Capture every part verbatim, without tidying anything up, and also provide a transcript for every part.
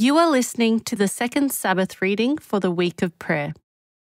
You are listening to the second Sabbath reading for the week of prayer,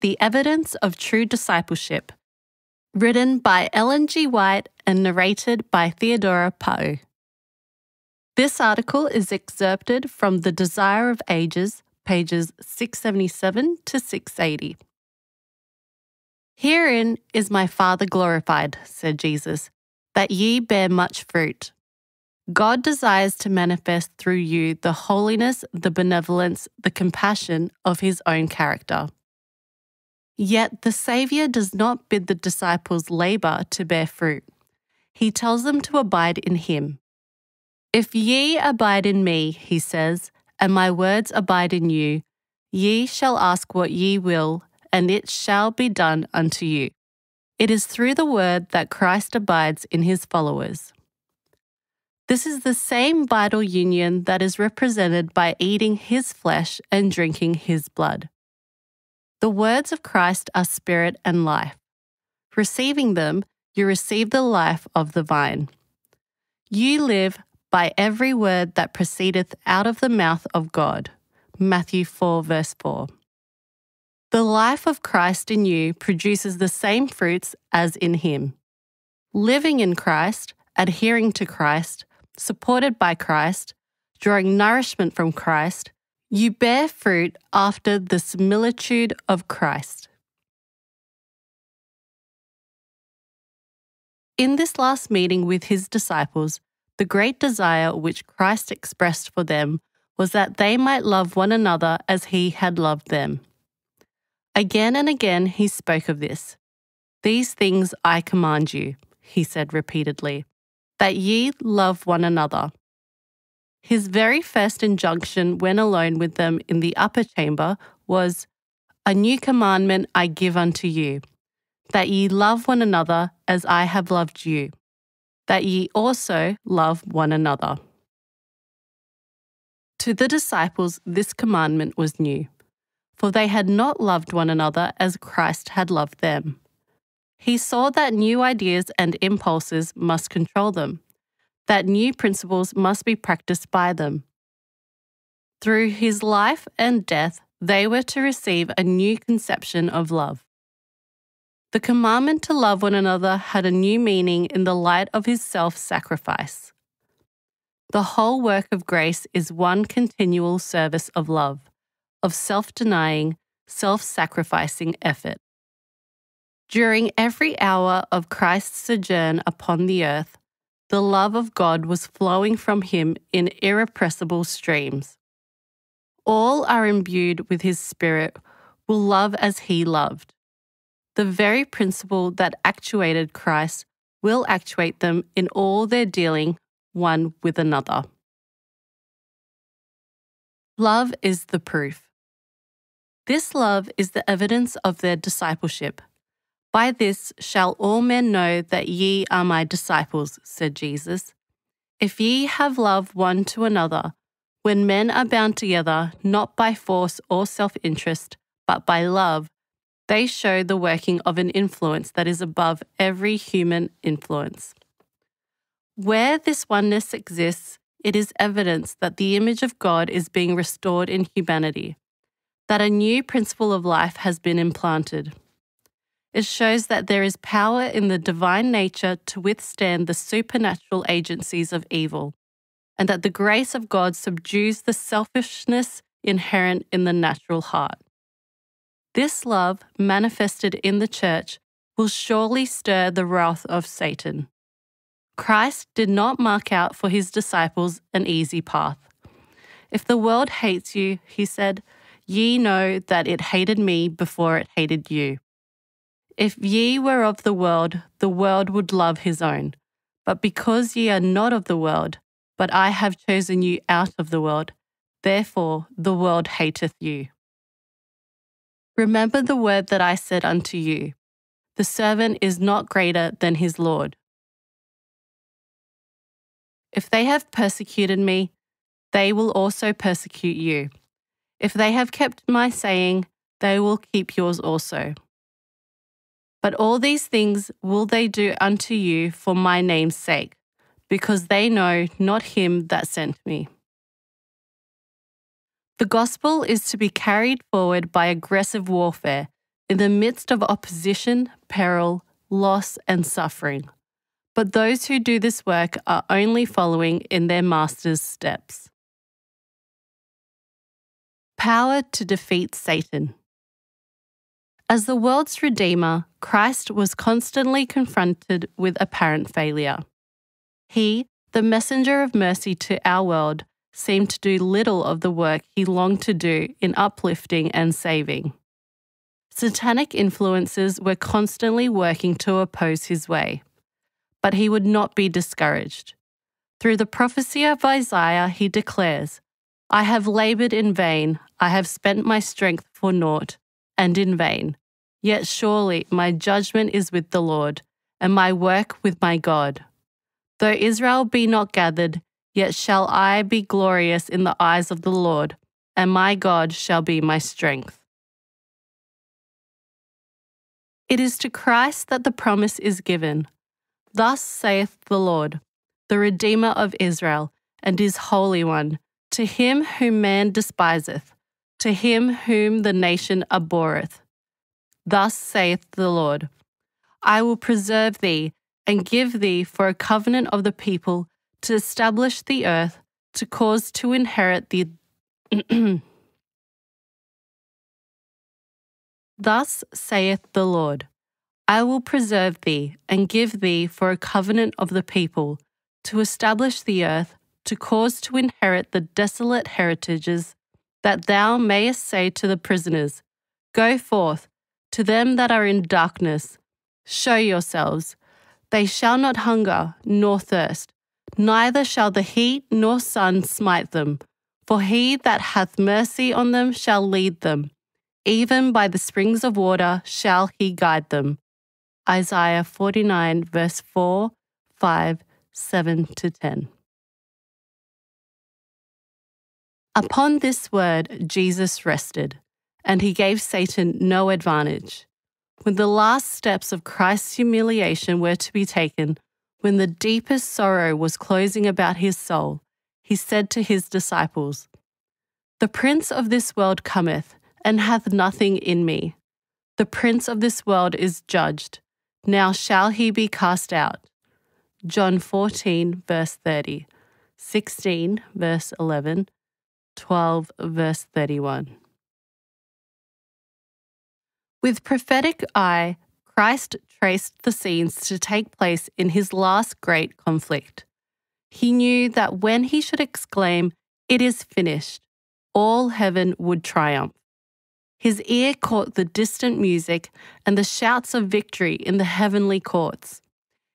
The Evidence of True Discipleship, written by Ellen G. White and narrated by Theodora Poe. This article is excerpted from The Desire of Ages, pages six seventy-seven to six eighty. Herein is my Father glorified, said Jesus, that ye bear much fruit. God desires to manifest through you the holiness, the benevolence, the compassion of his own character. Yet the Saviour does not bid the disciples labour to bear fruit. He tells them to abide in him. If ye abide in me, he says, and my words abide in you, ye shall ask what ye will, and it shall be done unto you. It is through the word that Christ abides in his followers. This is the same vital union that is represented by eating his flesh and drinking his blood. The words of Christ are spirit and life. Receiving them, you receive the life of the vine. You live by every word that proceedeth out of the mouth of God. Matthew four, verse four. The life of Christ in you produces the same fruits as in him. Living in Christ, adhering to Christ, supported by Christ, drawing nourishment from Christ, you bear fruit after the similitude of Christ. In this last meeting with his disciples, the great desire which Christ expressed for them was that they might love one another as he had loved them. Again and again he spoke of this. These things I command you, he said repeatedly, that ye love one another. His very first injunction when alone with them in the upper chamber was, A new commandment I give unto you, that ye love one another as I have loved you, that ye also love one another. To the disciples this commandment was new, for they had not loved one another as Christ had loved them. He saw that new ideas and impulses must control them, that new principles must be practiced by them. Through his life and death, they were to receive a new conception of love. The commandment to love one another had a new meaning in the light of his self-sacrifice. The whole work of grace is one continual service of love, of self-denying, self-sacrificing effort. During every hour of Christ's sojourn upon the earth, the love of God was flowing from him in irrepressible streams. All are imbued with his Spirit, will love as he loved. The very principle that actuated Christ will actuate them in all their dealing one with another. Love is the proof. This love is the evidence of their discipleship. By this shall all men know that ye are my disciples, said Jesus. If ye have love one to another, when men are bound together, not by force or self-interest, but by love, they show the working of an influence that is above every human influence. Where this oneness exists, it is evidence that the image of God is being restored in humanity, that a new principle of life has been implanted. It shows that there is power in the divine nature to withstand the supernatural agencies of evil, and that the grace of God subdues the selfishness inherent in the natural heart. This love, manifested in the church, will surely stir the wrath of Satan. Christ did not mark out for his disciples an easy path. If the world hates you, he said, ye know that it hated me before it hated you. If ye were of the world, the world would love his own. But because ye are not of the world, but I have chosen you out of the world, therefore the world hateth you. Remember the word that I said unto you, the servant is not greater than his Lord. If they have persecuted me, they will also persecute you. If they have kept my saying, they will keep yours also. But all these things will they do unto you for my name's sake, because they know not him that sent me. The gospel is to be carried forward by aggressive warfare in the midst of opposition, peril, loss, and suffering. But those who do this work are only following in their master's steps. Power to defeat Satan. As the world's Redeemer, Christ was constantly confronted with apparent failure. He, the messenger of mercy to our world, seemed to do little of the work he longed to do in uplifting and saving. Satanic influences were constantly working to oppose his way, but he would not be discouraged. Through the prophecy of Isaiah, he declares, "I have labored in vain, I have spent my strength for naught, and in vain. Yet surely my judgment is with the Lord, and my work with my God. Though Israel be not gathered, yet shall I be glorious in the eyes of the Lord, and my God shall be my strength." It is to Christ that the promise is given. "Thus saith the Lord, the Redeemer of Israel, and his Holy One, to him whom man despiseth, to him whom the nation abhorreth. Thus saith the Lord, I will preserve thee, and give thee for a covenant of the people, to establish the earth, to cause to inherit the..." Thus saith the Lord, I will preserve thee, and give thee for a covenant of the people, to establish the earth, to cause to inherit the desolate heritages, that thou mayest say to the prisoners, Go forth, to them that are in darkness, show yourselves. They shall not hunger, nor thirst, neither shall the heat nor sun smite them. For he that hath mercy on them shall lead them. Even by the springs of water shall he guide them. Isaiah forty-nine, verse four, five, seven to ten. Upon this word Jesus rested, and he gave Satan no advantage. When the last steps of Christ's humiliation were to be taken, when the deepest sorrow was closing about his soul, he said to his disciples, The prince of this world cometh, and hath nothing in me. The prince of this world is judged. Now shall he be cast out. John fourteen, verse thirty, sixteen, verse eleven, twelve, verse thirty-one. With prophetic eye, Christ traced the scenes to take place in his last great conflict. He knew that when he should exclaim, It is finished, all heaven would triumph. His ear caught the distant music and the shouts of victory in the heavenly courts.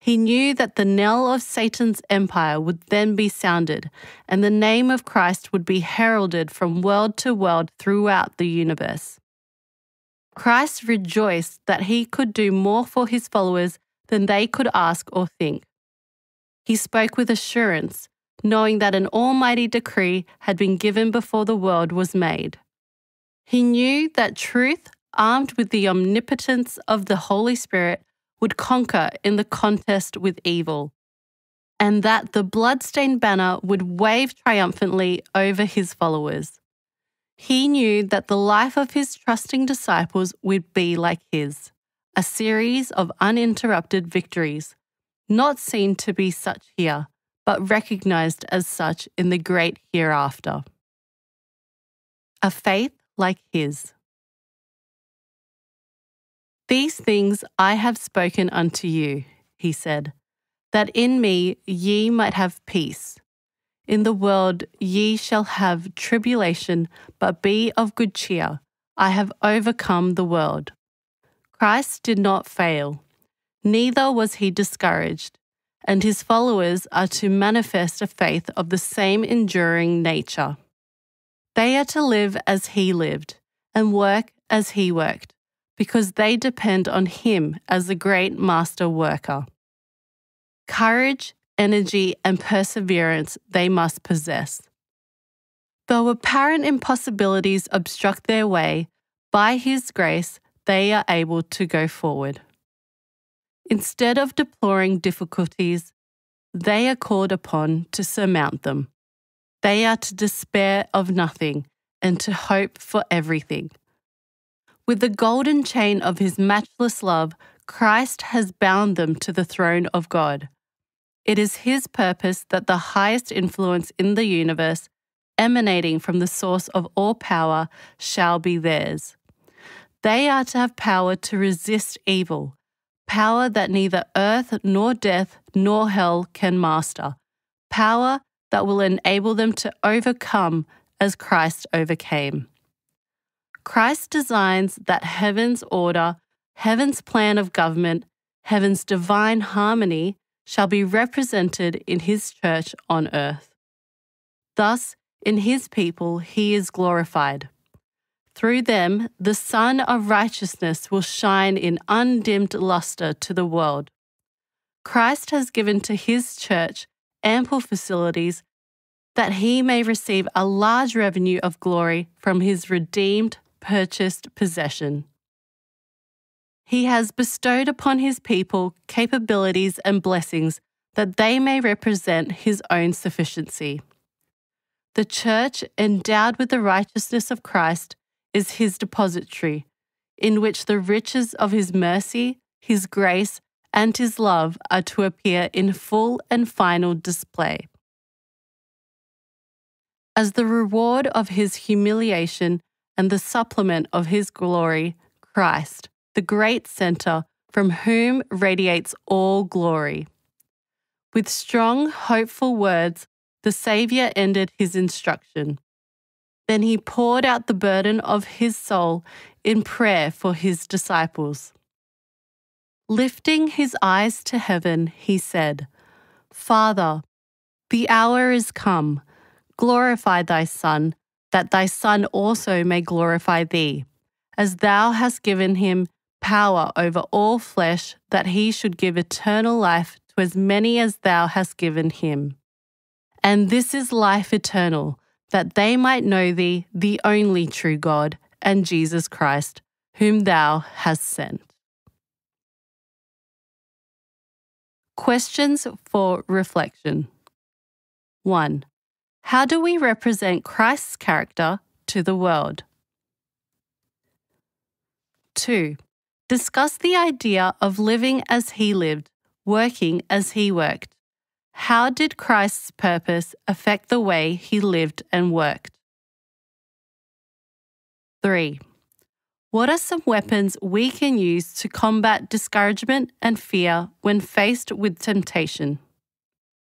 He knew that the knell of Satan's empire would then be sounded, and the name of Christ would be heralded from world to world throughout the universe. Christ rejoiced that he could do more for his followers than they could ask or think. He spoke with assurance, knowing that an almighty decree had been given before the world was made. He knew that truth, armed with the omnipotence of the Holy Spirit, would conquer in the contest with evil, and that the bloodstained banner would wave triumphantly over his followers. He knew that the life of his trusting disciples would be like his, a series of uninterrupted victories, not seen to be such here, but recognized as such in the great hereafter. A faith like his. These things I have spoken unto you, he said, that in me ye might have peace. In the world ye shall have tribulation, but be of good cheer. I have overcome the world. Christ did not fail, neither was he discouraged, and his followers are to manifest a faith of the same enduring nature. They are to live as he lived, and work as he worked, because they depend on him as the great master worker. Courage, energy and perseverance they must possess. Though apparent impossibilities obstruct their way, by his grace they are able to go forward. Instead of deploring difficulties, they are called upon to surmount them. They are to despair of nothing and to hope for everything. With the golden chain of his matchless love, Christ has bound them to the throne of God. It is his purpose that the highest influence in the universe, emanating from the source of all power, shall be theirs. They are to have power to resist evil, power that neither earth nor death nor hell can master, power that will enable them to overcome as Christ overcame. Christ designs that heaven's order, heaven's plan of government, heaven's divine harmony shall be represented in his church on earth. Thus, in his people, he is glorified. Through them, the sun of righteousness will shine in undimmed luster to the world. Christ has given to his church ample facilities that he may receive a large revenue of glory from his redeemed, purchased possession. He has bestowed upon his people capabilities and blessings that they may represent his own sufficiency. The church, endowed with the righteousness of Christ, is his depository, in which the riches of his mercy, his grace, and his love are to appear in full and final display. As the reward of his humiliation and the supplement of his glory, Christ, the great center from whom radiates all glory. With strong, hopeful words, the Saviour ended his instruction. Then he poured out the burden of his soul in prayer for his disciples. Lifting his eyes to heaven, he said, "Father, the hour is come. Glorify thy Son, that thy Son also may glorify thee, as thou hast given him power over all flesh, that he should give eternal life to as many as thou hast given him. And this is life eternal, that they might know thee, the only true God, and Jesus Christ, whom thou hast sent." Questions for reflection. One. How do we represent Christ's character to the world? Two. Discuss the idea of living as he lived, working as he worked. How did Christ's purpose affect the way he lived and worked? Three. What are some weapons we can use to combat discouragement and fear when faced with temptation?